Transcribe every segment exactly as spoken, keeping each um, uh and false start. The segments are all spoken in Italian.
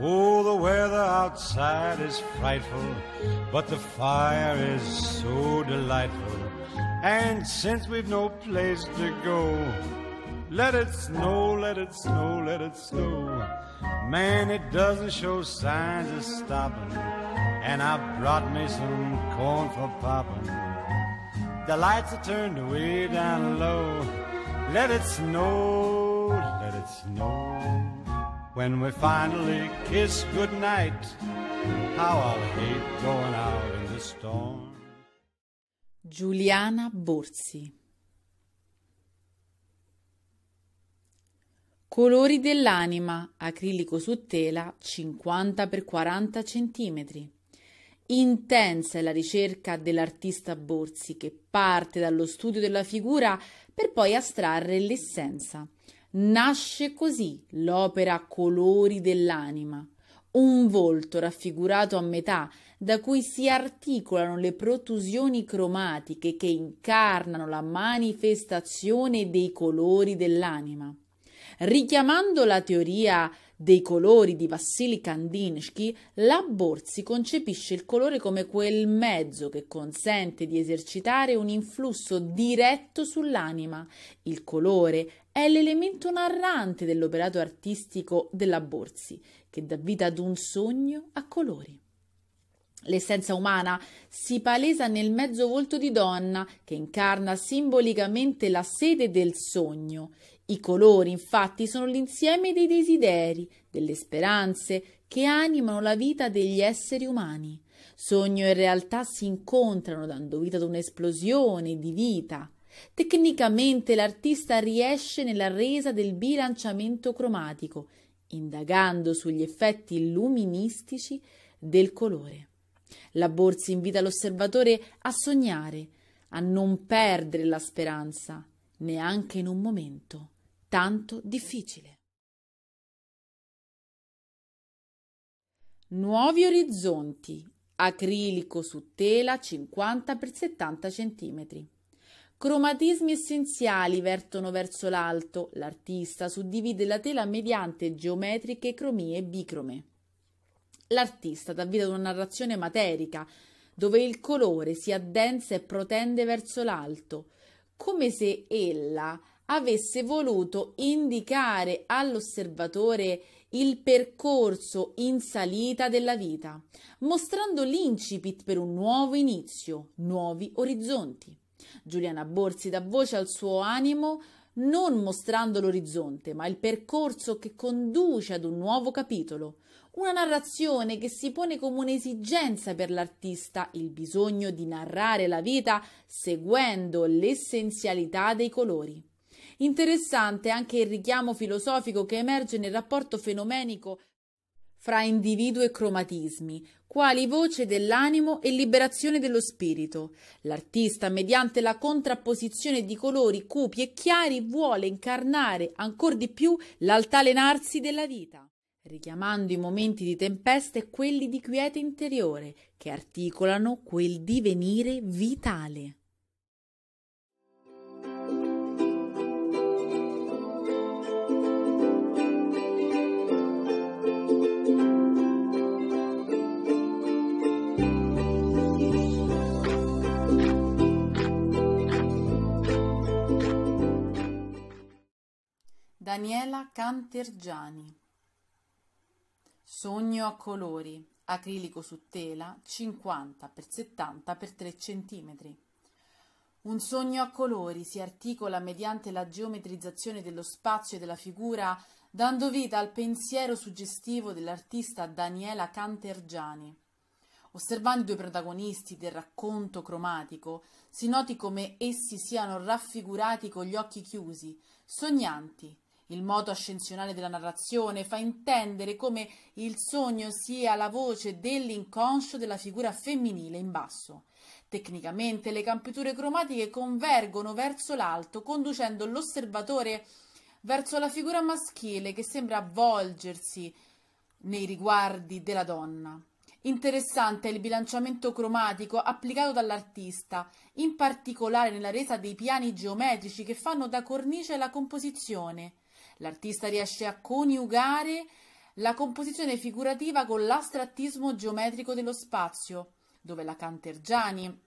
Oh, the weather outside is frightful, but the fire is so delightful. And since we've no place to go, let it snow, let it snow, let it snow. Man, it doesn't show signs of stopping, and I brought me some corn for popping. The lights are turned way down low. Let it snow, let it snow. When we finally kiss goodnight, how I'll hate going out in the storm. Giuliana Borsi. Colori dell'anima, acrilico su tela, cinquanta per quaranta centimetri. Intensa è la ricerca dell'artista Borsi, che parte dallo studio della figura per poi astrarre l'essenza. Nasce così l'opera Colori dell'anima, un volto raffigurato a metà da cui si articolano le protusioni cromatiche che incarnano la manifestazione dei colori dell'anima. Richiamando la teoria dei colori di Wassily Kandinsky, la Borsi concepisce il colore come quel mezzo che consente di esercitare un influsso diretto sull'anima. Il colore è l'elemento narrante dell'operato artistico della Borsi, che dà vita ad un sogno a colori. L'essenza umana si palesa nel mezzo volto di donna, che incarna simbolicamente la sede del sogno. I colori, infatti, sono l'insieme dei desideri, delle speranze che animano la vita degli esseri umani. Sogno e realtà si incontrano, dando vita ad un'esplosione di vita. Tecnicamente l'artista riesce nella resa del bilanciamento cromatico, indagando sugli effetti luministici del colore. La Borsi invita l'osservatore a sognare, a non perdere la speranza, neanche in un momento tanto difficile. Nuovi orizzonti, acrilico su tela cinquanta per settanta centimetri. Cromatismi essenziali vertono verso l'alto. L'artista suddivide la tela mediante geometriche cromie bicrome. L'artista dà vita ad una narrazione materica, dove il colore si addensa e protende verso l'alto, come se ella avesse voluto indicare all'osservatore il percorso in salita della vita, mostrando l'incipit per un nuovo inizio, nuovi orizzonti. Giuliana Borsi dà voce al suo animo non mostrando l'orizzonte, ma il percorso che conduce ad un nuovo capitolo. Una narrazione che si pone come un'esigenza per l'artista, il bisogno di narrare la vita seguendo l'essenzialità dei colori. Interessante anche il richiamo filosofico che emerge nel rapporto fenomenico fra individuo e cromatismi, quali voce dell'animo e liberazione dello spirito. L'artista, mediante la contrapposizione di colori cupi e chiari, vuole incarnare ancor di più l'altalenarsi della vita, richiamando i momenti di tempesta e quelli di quiete interiore, che articolano quel divenire vitale. Daniela Cantergiani. Sogno a colori, acrilico su tela, cinquanta per settanta per tre centimetri. Un sogno a colori si articola mediante la geometrizzazione dello spazio e della figura, dando vita al pensiero suggestivo dell'artista Daniela Cantergiani. Osservando i due protagonisti del racconto cromatico, si noti come essi siano raffigurati con gli occhi chiusi, sognanti. Il modo ascensionale della narrazione fa intendere come il sogno sia la voce dell'inconscio della figura femminile in basso. Tecnicamente le campiture cromatiche convergono verso l'alto, conducendo l'osservatore verso la figura maschile che sembra avvolgersi nei riguardi della donna. Interessante è il bilanciamento cromatico applicato dall'artista, in particolare nella resa dei piani geometrici che fanno da cornice alla composizione. L'artista riesce a coniugare la composizione figurativa con l'astrattismo geometrico dello spazio, dove la Cantergiani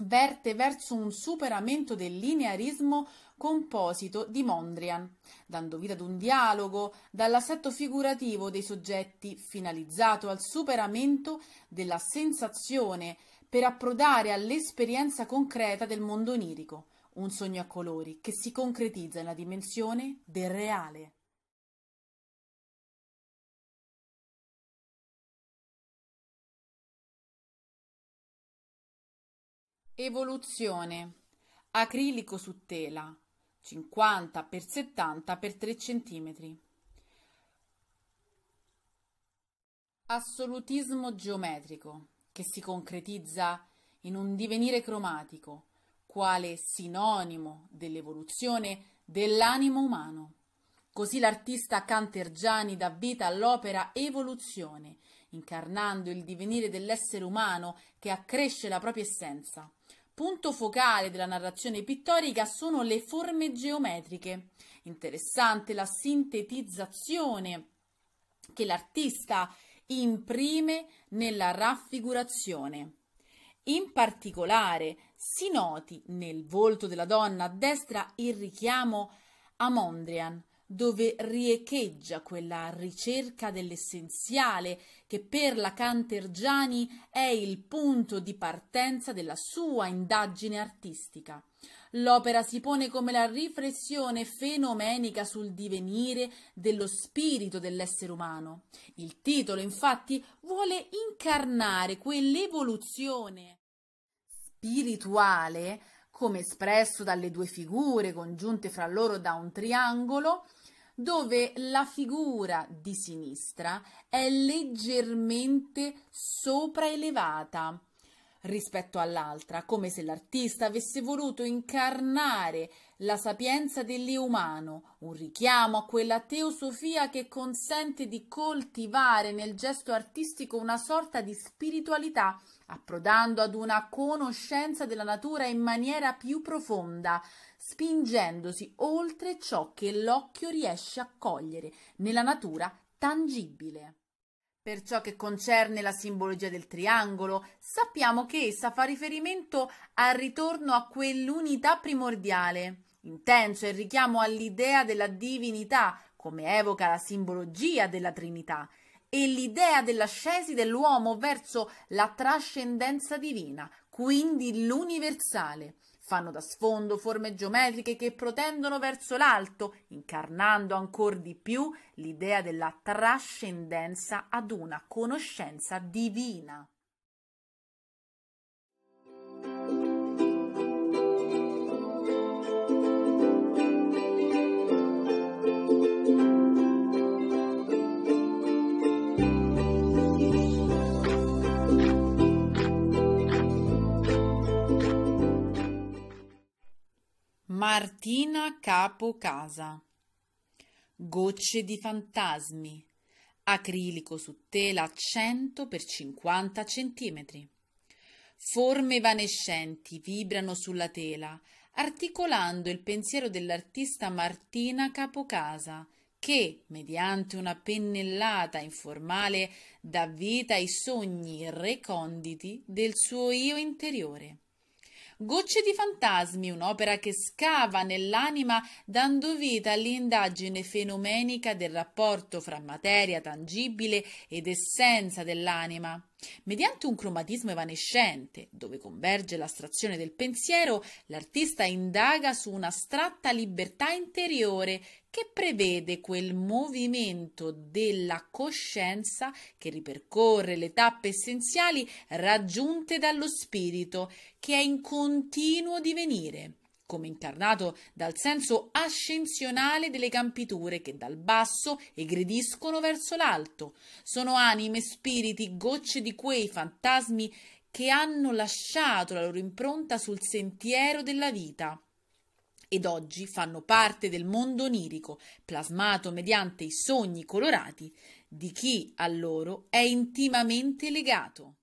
verte verso un superamento del linearismo composito di Mondrian, dando vita ad un dialogo dall'assetto figurativo dei soggetti finalizzato al superamento della sensazione per approdare all'esperienza concreta del mondo onirico, un sogno a colori che si concretizza nella dimensione del reale. Evoluzione. Acrilico su tela, cinquanta per settanta per tre centimetri. Assolutismo geometrico, che si concretizza in un divenire cromatico, quale sinonimo dell'evoluzione dell'animo umano. Così l'artista Cantergiani dà vita all'opera Evoluzione, incarnando il divenire dell'essere umano che accresce la propria essenza. Punto focale della narrazione pittorica sono le forme geometriche. Interessante la sintetizzazione che l'artista imprime nella raffigurazione. In particolare si noti nel volto della donna a destra il richiamo a Mondrian, dove riecheggia quella ricerca dell'essenziale che per la Cantergiani è il punto di partenza della sua indagine artistica. L'opera si pone come la riflessione fenomenica sul divenire dello spirito dell'essere umano. Il titolo, infatti, vuole incarnare quell'evoluzione spirituale, come espresso dalle due figure congiunte fra loro da un triangolo, dove la figura di sinistra è leggermente sopraelevata rispetto all'altra, come se l'artista avesse voluto incarnare la sapienza dell'io umano, un richiamo a quella teosofia che consente di coltivare nel gesto artistico una sorta di spiritualità, approdando ad una conoscenza della natura in maniera più profonda, spingendosi oltre ciò che l'occhio riesce a cogliere nella natura tangibile. Per ciò che concerne la simbologia del triangolo, sappiamo che essa fa riferimento al ritorno a quell'unità primordiale. Intenso è il richiamo all'idea della divinità, come evoca la simbologia della Trinità, e l'idea dell'ascesi dell'uomo verso la trascendenza divina, quindi l'universale. Fanno da sfondo forme geometriche che protendono verso l'alto, incarnando ancor di più l'idea della trascendenza ad una conoscenza divina. Martina Capocasa. Gocce di fantasmi. Acrilico su tela cento per cinquanta centimetri. Forme evanescenti vibrano sulla tela, articolando il pensiero dell'artista Martina Capocasa, che, mediante una pennellata informale, dà vita ai sogni reconditi del suo io interiore. Gocce di fantasmi, un'opera che scava nell'anima dando vita all'indagine fenomenica del rapporto fra materia tangibile ed essenza dell'anima. Mediante un cromatismo evanescente, dove converge l'astrazione del pensiero, l'artista indaga su un'astratta libertà interiore che prevede quel movimento della coscienza che ripercorre le tappe essenziali raggiunte dallo spirito, che è in continuo divenire, come incarnato dal senso ascensionale delle campiture che dal basso egrediscono verso l'alto. Sono anime, spiriti, gocce di quei fantasmi che hanno lasciato la loro impronta sul sentiero della vita ed oggi fanno parte del mondo onirico, plasmato mediante i sogni colorati di chi a loro è intimamente legato.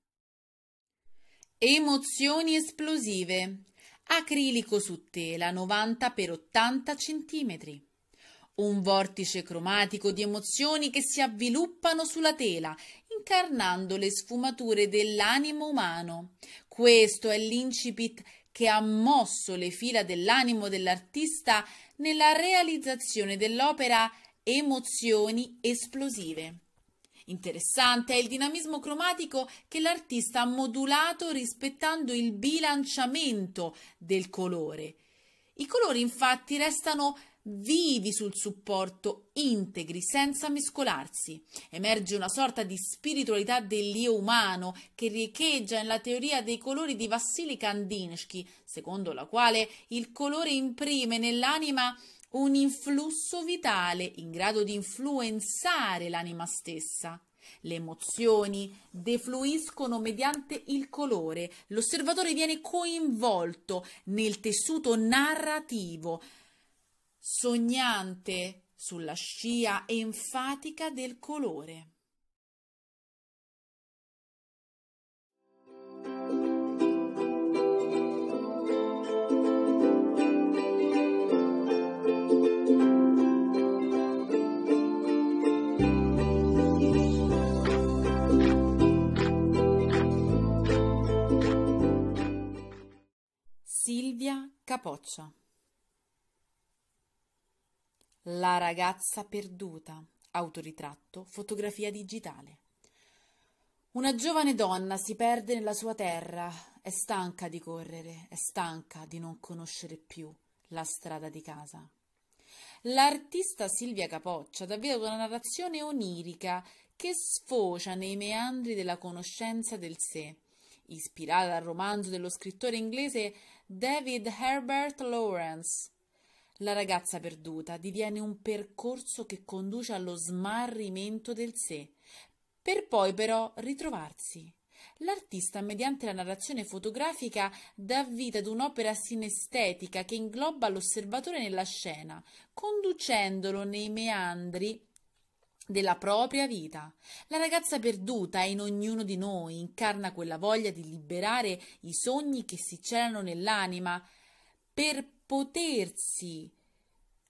Emozioni esplosive. Acrilico su tela novanta per ottanta centimetri. un vortice cromatico di emozioni che si avviluppano sulla tela, incarnando le sfumature dell'animo umano. Questo è l'incipit che ha mosso le fila dell'animo dell'artista nella realizzazione dell'opera Emozioni esplosive. Interessante è il dinamismo cromatico che l'artista ha modulato rispettando il bilanciamento del colore. I colori infatti restano vivi sul supporto, integri, senza mescolarsi. Emerge una sorta di spiritualità dell'io umano che riecheggia nella teoria dei colori di Wassily Kandinsky, secondo la quale il colore imprime nell'anima un influsso vitale in grado di influenzare l'anima stessa. Le emozioni defluiscono mediante il colore. L'osservatore viene coinvolto nel tessuto narrativo, sognante sulla scia enfatica del colore. Silvia Capoccia. La ragazza perduta, autoritratto, fotografia digitale. Una giovane donna si perde nella sua terra, è stanca di correre, è stanca di non conoscere più la strada di casa. L'artista Silvia Capoccia dà vita ad una narrazione onirica che sfocia nei meandri della conoscenza del sé, ispirata dal romanzo dello scrittore inglese David Herbert Lawrence. La ragazza perduta diviene un percorso che conduce allo smarrimento del sé, per poi però ritrovarsi. L'artista, mediante la narrazione fotografica, dà vita ad un'opera sinestetica che ingloba l'osservatore nella scena, conducendolo nei meandri della propria vita. La ragazza perduta è in ognuno di noi, incarna quella voglia di liberare i sogni che si celano nell'anima per potersi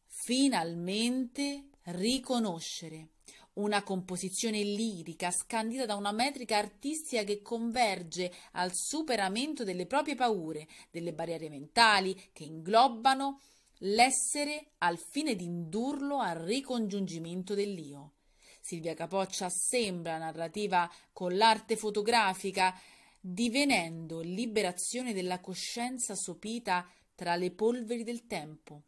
finalmente riconoscere. Una composizione lirica scandita da una metrica artistica che converge al superamento delle proprie paure, delle barriere mentali che inglobano l'essere al fine di indurlo al ricongiungimento dell'io. Silvia Capoccia assembla narrativa con l'arte fotografica, divenendo liberazione della coscienza sopita tra le polveri del tempo,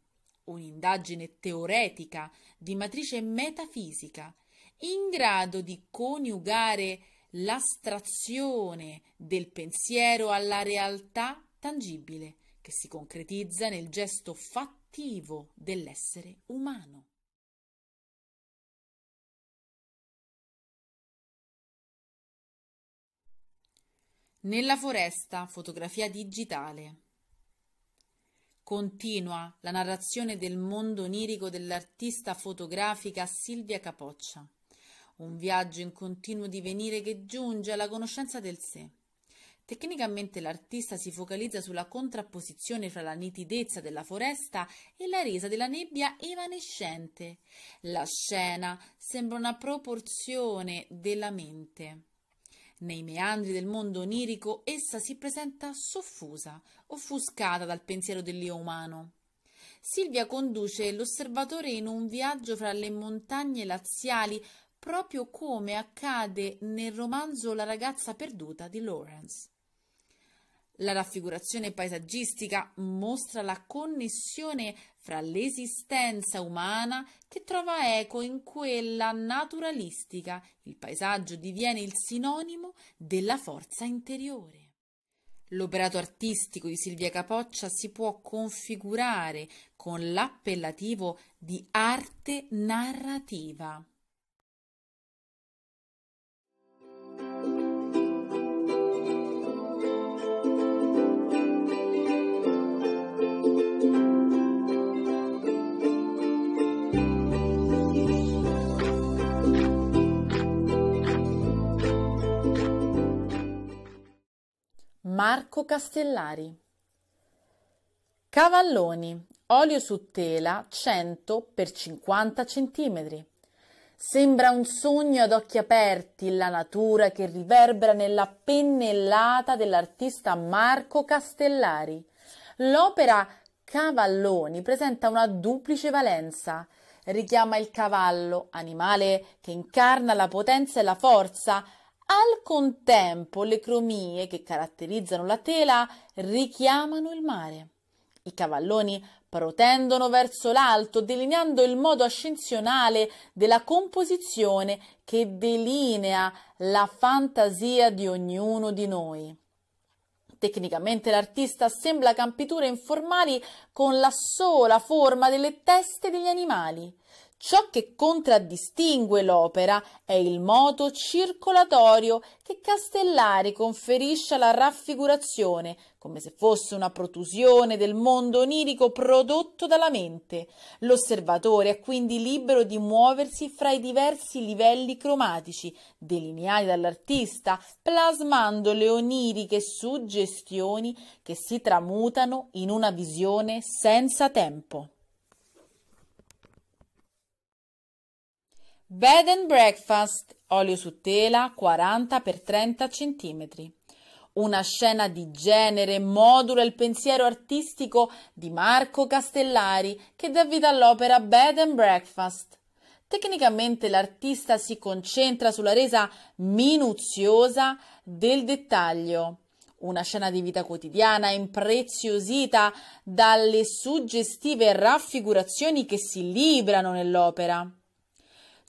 un'indagine teoretica di matrice metafisica, in grado di coniugare l'astrazione del pensiero alla realtà tangibile, che si concretizza nel gesto fattivo dell'essere umano. Nella foresta, fotografia digitale. Continua la narrazione del mondo onirico dell'artista fotografica Silvia Capoccia, un viaggio in continuo divenire che giunge alla conoscenza del sé. Tecnicamente l'artista si focalizza sulla contrapposizione fra la nitidezza della foresta e la resa della nebbia evanescente. La scena sembra una proporzione della mente. Nei meandri del mondo onirico essa si presenta soffusa, offuscata dal pensiero dell'io umano. Silvia conduce l'osservatore in un viaggio fra le montagne laziali, proprio come accade nel romanzo La ragazza perduta di Lawrence. La raffigurazione paesaggistica mostra la connessione fra l'esistenza umana che trova eco in quella naturalistica. Il paesaggio diviene il sinonimo della forza interiore. L'operato artistico di Silvia Capoccia si può configurare con l'appellativo di arte narrativa. Marco Castellari. Cavalloni, olio su tela cento per cinquanta centimetri. Sembra un sogno ad occhi aperti, la natura che riverbera nella pennellata dell'artista Marco Castellari. L'opera Cavalloni presenta una duplice valenza. Richiama il cavallo, animale che incarna la potenza e la forza. Al contempo le cromie che caratterizzano la tela richiamano il mare. I cavalloni protendono verso l'alto, delineando il modo ascensionale della composizione che delinea la fantasia di ognuno di noi. Tecnicamente l'artista assembla campiture informali con la sola forma delle teste degli animali. Ciò che contraddistingue l'opera è il moto circolatorio che Castellari conferisce alla raffigurazione, come se fosse una protusione del mondo onirico prodotto dalla mente. L'osservatore è quindi libero di muoversi fra i diversi livelli cromatici delineati dall'artista, plasmando le oniriche suggestioni che si tramutano in una visione senza tempo. Bed and Breakfast, olio su tela quaranta per trenta centimetri. Una scena di genere modula il pensiero artistico di Marco Castellari, che dà vita all'opera Bed and Breakfast. Tecnicamente l'artista si concentra sulla resa minuziosa del dettaglio. Una scena di vita quotidiana impreziosita dalle suggestive raffigurazioni che si librano nell'opera.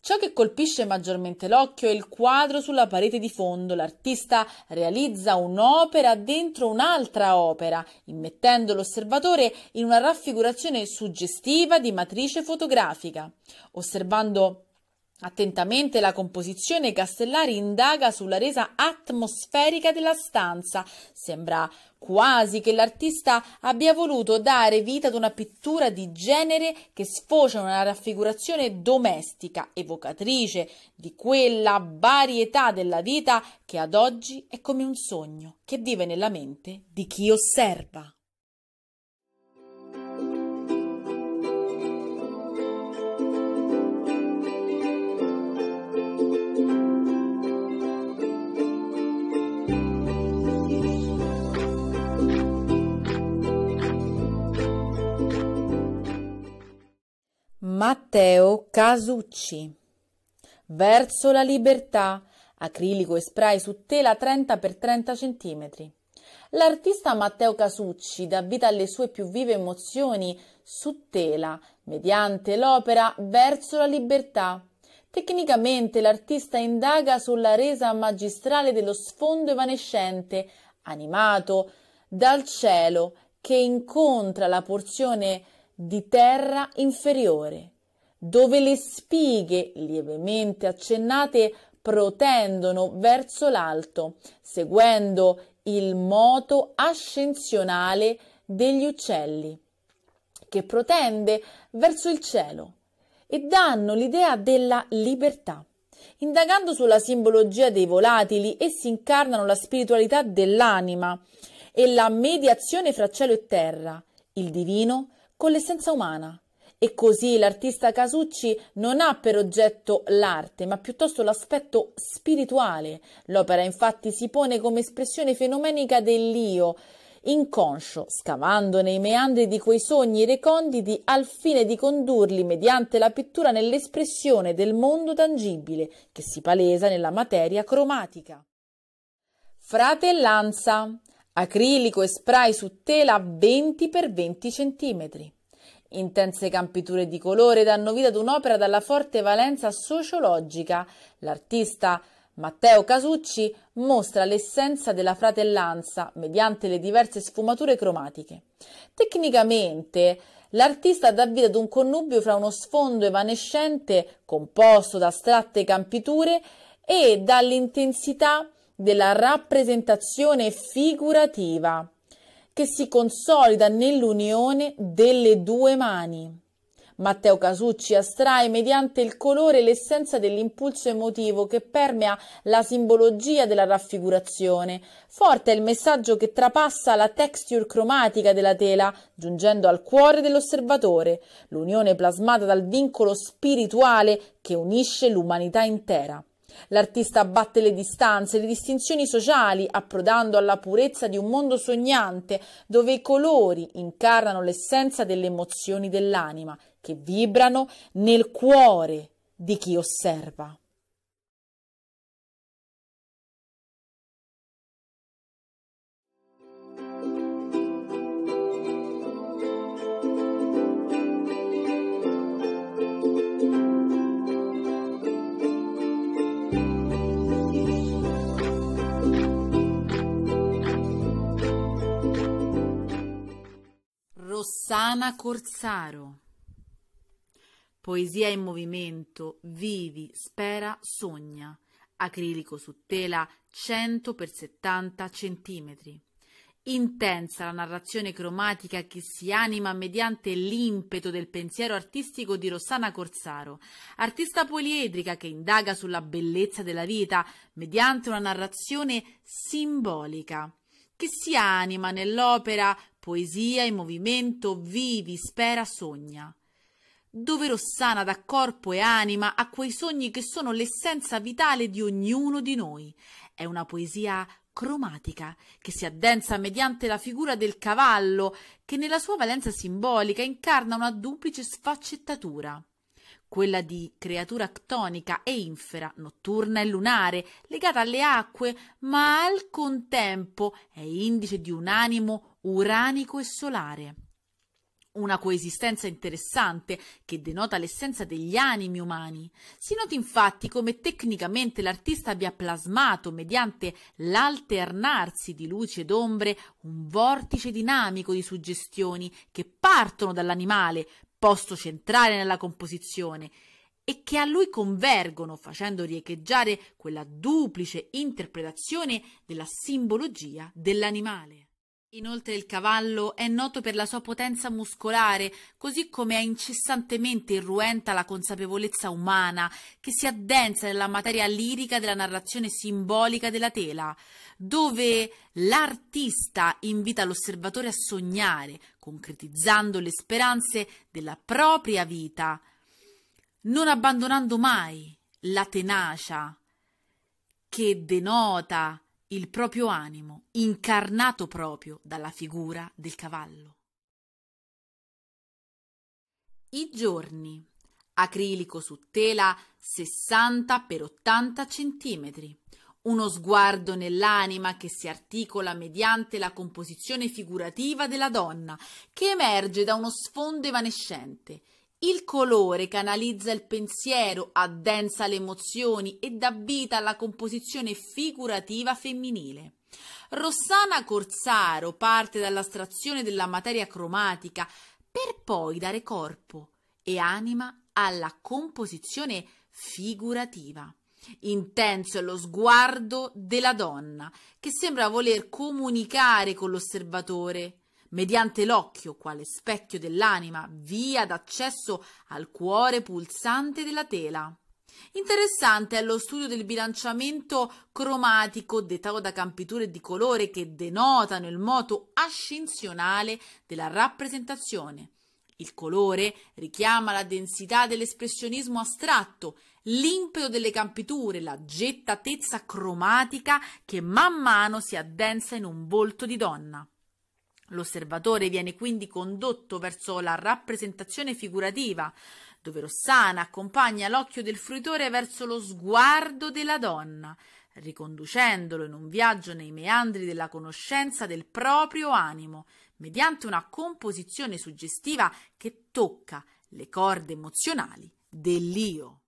Ciò che colpisce maggiormente l'occhio è il quadro sulla parete di fondo. L'artista realizza un'opera dentro un'altra opera, immettendo l'osservatore in una raffigurazione suggestiva di matrice fotografica. Osservando attentamente la composizione, Castellari indaga sulla resa atmosferica della stanza. Sembra quasi che l'artista abbia voluto dare vita ad una pittura di genere che sfocia in una raffigurazione domestica, evocatrice di quella varietà della vita che ad oggi è come un sogno che vive nella mente di chi osserva. Matteo Casucci, Verso la libertà, acrilico e spray su tela trenta per trenta centimetri. L'artista Matteo Casucci dà vita alle sue più vive emozioni su tela, mediante l'opera Verso la libertà. Tecnicamente l'artista indaga sulla resa magistrale dello sfondo evanescente, animato dal cielo, che incontra la porzione di terra inferiore, dove le spighe lievemente accennate protendono verso l'alto, seguendo il moto ascensionale degli uccelli, che protende verso il cielo, e danno l'idea della libertà. Indagando sulla simbologia dei volatili, essi incarnano la spiritualità dell'anima e la mediazione fra cielo e terra, il divino con l'essenza umana. E così l'artista Casucci non ha per oggetto l'arte, ma piuttosto l'aspetto spirituale. L'opera infatti si pone come espressione fenomenica dell'io inconscio, scavando nei meandri di quei sogni reconditi al fine di condurli mediante la pittura nell'espressione del mondo tangibile che si palesa nella materia cromatica. Fratellanza, acrilico e spray su tela venti per venti centimetri. Intense campiture di colore danno vita ad un'opera dalla forte valenza sociologica. L'artista Matteo Casucci mostra l'essenza della fratellanza mediante le diverse sfumature cromatiche. Tecnicamente l'artista dà vita ad un connubio fra uno sfondo evanescente composto da astratte campiture e dall'intensità della rappresentazione figurativa che si consolida nell'unione delle due mani. Matteo Casucci astrae mediante il colore l'essenza dell'impulso emotivo che permea la simbologia della raffigurazione. Forte è il messaggio che trapassa la texture cromatica della tela, giungendo al cuore dell'osservatore, l'unione plasmata dal vincolo spirituale che unisce l'umanità intera. L'artista batte le distanze, le distinzioni sociali, approdando alla purezza di un mondo sognante, dove i colori incarnano l'essenza delle emozioni dell'anima, che vibrano nel cuore di chi osserva. Rossana Corsaro. Poesia in movimento, vivi, spera, sogna. Acrilico su tela cento per settanta centimetri. Intensa la narrazione cromatica che si anima mediante l'impeto del pensiero artistico di Rossana Corsaro, artista poliedrica che indaga sulla bellezza della vita mediante una narrazione simbolica, che si anima nell'opera Poesia in movimento, vivi, spera, sogna, dove Rossana dà corpo e anima a quei sogni che sono l'essenza vitale di ognuno di noi. È una poesia cromatica che si addensa mediante la figura del cavallo, che nella sua valenza simbolica incarna una duplice sfaccettatura, quella di creatura ctonica e infera, notturna e lunare, legata alle acque, ma al contempo è indice di un animo uranico e solare. Una coesistenza interessante che denota l'essenza degli animi umani. Si nota infatti come tecnicamente l'artista abbia plasmato, mediante l'alternarsi di luci ed ombre, un vortice dinamico di suggestioni che partono dall'animale, posto centrale nella composizione, e che a lui convergono, facendo riecheggiare quella duplice interpretazione della simbologia dell'animale. Inoltre il cavallo è noto per la sua potenza muscolare, così come è incessantemente irruenta la consapevolezza umana, che si addensa nella materia lirica della narrazione simbolica della tela, dove l'artista invita l'osservatore a sognare, concretizzando le speranze della propria vita, non abbandonando mai la tenacia che denota il proprio animo, incarnato proprio dalla figura del cavallo. I giorni, acrilico su tela sessanta per ottanta centimetri. Uno sguardo nell'anima che si articola mediante la composizione figurativa della donna, che emerge da uno sfondo evanescente. Il colore canalizza il pensiero, addensa le emozioni e dà vita alla composizione figurativa femminile. Rossana Corsaro parte dall'astrazione della materia cromatica per poi dare corpo e anima alla composizione figurativa. Intenso è lo sguardo della donna, che sembra voler comunicare con l'osservatore mediante l'occhio, quale specchio dell'anima, via d'accesso al cuore pulsante della tela. Interessante è lo studio del bilanciamento cromatico dettato da campiture di colore che denotano il moto ascensionale della rappresentazione. Il colore richiama la densità dell'espressionismo astratto, l'impeto delle campiture, la gettatezza cromatica che man mano si addensa in un volto di donna. L'osservatore viene quindi condotto verso la rappresentazione figurativa, dove Rossana accompagna l'occhio del fruitore verso lo sguardo della donna, riconducendolo in un viaggio nei meandri della conoscenza del proprio animo, mediante una composizione suggestiva che tocca le corde emozionali dell'io.